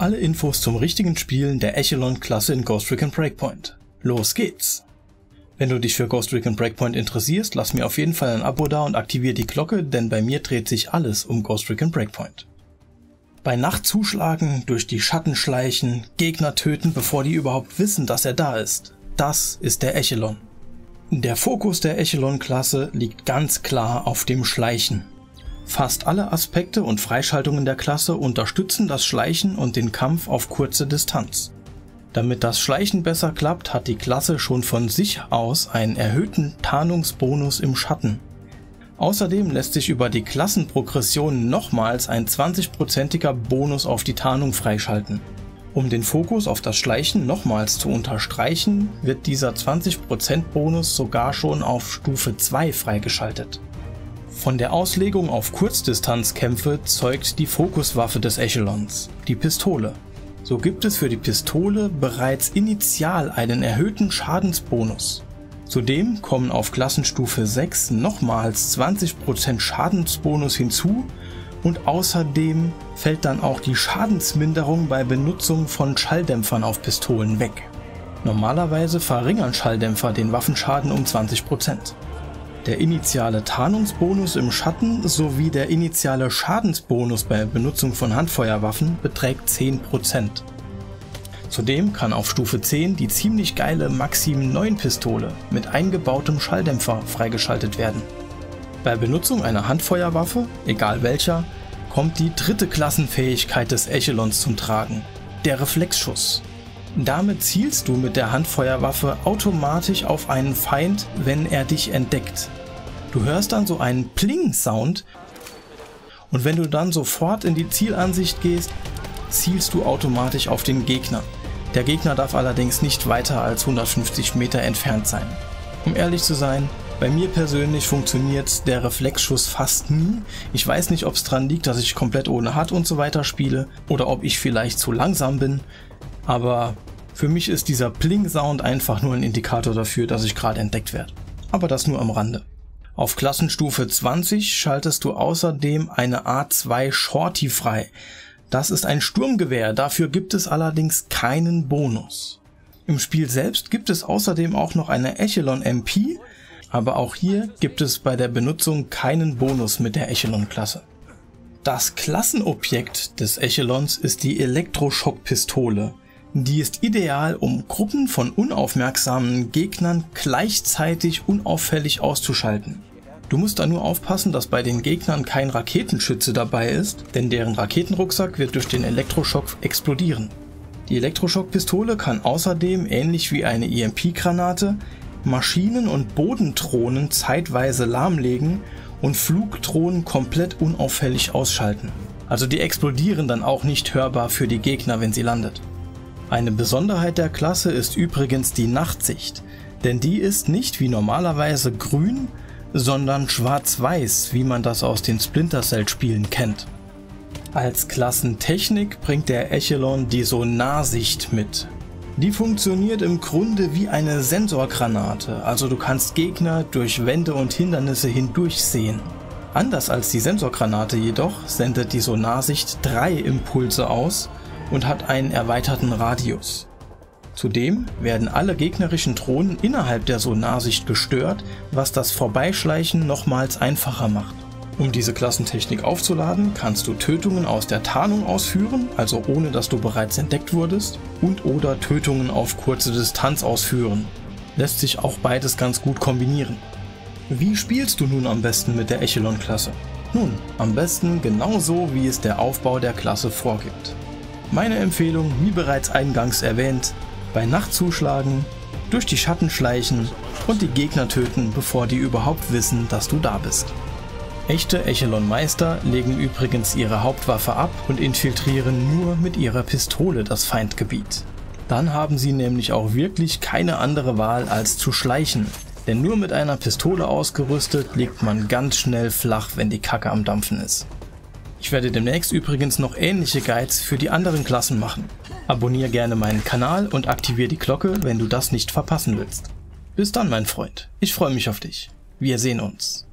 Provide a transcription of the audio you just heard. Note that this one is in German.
Alle Infos zum richtigen Spielen der Echelon-Klasse in Ghost Recon Breakpoint. Los geht's! Wenn du dich für Ghost Recon Breakpoint interessierst, lass mir auf jeden Fall ein Abo da und aktiviere die Glocke, denn bei mir dreht sich alles um Ghost Recon Breakpoint. Bei Nacht zuschlagen, durch die Schatten schleichen, Gegner töten, bevor die überhaupt wissen, dass er da ist. Das ist der Echelon. Der Fokus der Echelon-Klasse liegt ganz klar auf dem Schleichen. Fast alle Aspekte und Freischaltungen der Klasse unterstützen das Schleichen und den Kampf auf kurze Distanz. Damit das Schleichen besser klappt, hat die Klasse schon von sich aus einen erhöhten Tarnungsbonus im Schatten. Außerdem lässt sich über die Klassenprogression nochmals ein 20%iger Bonus auf die Tarnung freischalten. Um den Fokus auf das Schleichen nochmals zu unterstreichen, wird dieser 20% Bonus sogar schon auf Stufe 2 freigeschaltet. Von der Auslegung auf Kurzdistanzkämpfe zeugt die Fokuswaffe des Echelons, die Pistole. So gibt es für die Pistole bereits initial einen erhöhten Schadensbonus. Zudem kommen auf Klassenstufe 6 nochmals 20% Schadensbonus hinzu und außerdem fällt dann auch die Schadensminderung bei Benutzung von Schalldämpfern auf Pistolen weg. Normalerweise verringern Schalldämpfer den Waffenschaden um 20%. Der initiale Tarnungsbonus im Schatten sowie der initiale Schadensbonus bei Benutzung von Handfeuerwaffen beträgt 10%. Zudem kann auf Stufe 10 die ziemlich geile Maxim-9 Pistole mit eingebautem Schalldämpfer freigeschaltet werden. Bei Benutzung einer Handfeuerwaffe, egal welcher, kommt die dritte Klassenfähigkeit des Echelons zum Tragen, der Reflexschuss. Damit zielst du mit der Handfeuerwaffe automatisch auf einen Feind, wenn er dich entdeckt. Du hörst dann so einen Pling-Sound und wenn du dann sofort in die Zielansicht gehst, zielst du automatisch auf den Gegner. Der Gegner darf allerdings nicht weiter als 150 Meter entfernt sein. Um ehrlich zu sein, bei mir persönlich funktioniert der Reflexschuss fast nie. Ich weiß nicht, ob es daran liegt, dass ich komplett ohne HUD und so weiter spiele oder ob ich vielleicht zu langsam bin. Aber für mich ist dieser Pling-Sound einfach nur ein Indikator dafür, dass ich gerade entdeckt werde. Aber das nur am Rande. Auf Klassenstufe 20 schaltest du außerdem eine A2 Shorty frei. Das ist ein Sturmgewehr, dafür gibt es allerdings keinen Bonus. Im Spiel selbst gibt es außerdem auch noch eine Echelon MP, aber auch hier gibt es bei der Benutzung keinen Bonus mit der Echelon-Klasse. Das Klassenobjekt des Echelons ist die Elektroschockpistole. Die ist ideal, um Gruppen von unaufmerksamen Gegnern gleichzeitig unauffällig auszuschalten. Du musst da nur aufpassen, dass bei den Gegnern kein Raketenschütze dabei ist, denn deren Raketenrucksack wird durch den Elektroschock explodieren. Die Elektroschockpistole kann außerdem, ähnlich wie eine EMP-Granate, Maschinen- und Bodendrohnen zeitweise lahmlegen und Flugdrohnen komplett unauffällig ausschalten. Also die explodieren dann auch nicht hörbar für die Gegner, wenn sie landet. Eine Besonderheit der Klasse ist übrigens die Nachtsicht, denn die ist nicht wie normalerweise grün, sondern schwarz-weiß, wie man das aus den Splinter Cell Spielen kennt. Als Klassentechnik bringt der Echelon die Sonarsicht mit. Die funktioniert im Grunde wie eine Sensorgranate, also du kannst Gegner durch Wände und Hindernisse hindurch sehen. Anders als die Sensorgranate jedoch sendet die Sonarsicht 3 Impulse aus und hat einen erweiterten Radius. Zudem werden alle gegnerischen Drohnen innerhalb der Sonarsicht gestört, was das Vorbeischleichen nochmals einfacher macht. Um diese Klassentechnik aufzuladen, kannst du Tötungen aus der Tarnung ausführen, also ohne dass du bereits entdeckt wurdest, und oder Tötungen auf kurze Distanz ausführen. Lässt sich auch beides ganz gut kombinieren. Wie spielst du nun am besten mit der Echelon-Klasse? Nun, am besten genauso, wie es der Aufbau der Klasse vorgibt. Meine Empfehlung, wie bereits eingangs erwähnt, bei Nacht zuschlagen, durch die Schatten schleichen und die Gegner töten, bevor die überhaupt wissen, dass du da bist. Echte Echelon-Meister legen übrigens ihre Hauptwaffe ab und infiltrieren nur mit ihrer Pistole das Feindgebiet. Dann haben sie nämlich auch wirklich keine andere Wahl als zu schleichen, denn nur mit einer Pistole ausgerüstet liegt man ganz schnell flach, wenn die Kacke am Dampfen ist. Ich werde demnächst übrigens noch ähnliche Guides für die anderen Klassen machen. Abonniere gerne meinen Kanal und aktiviere die Glocke, wenn du das nicht verpassen willst. Bis dann, mein Freund. Ich freue mich auf dich. Wir sehen uns.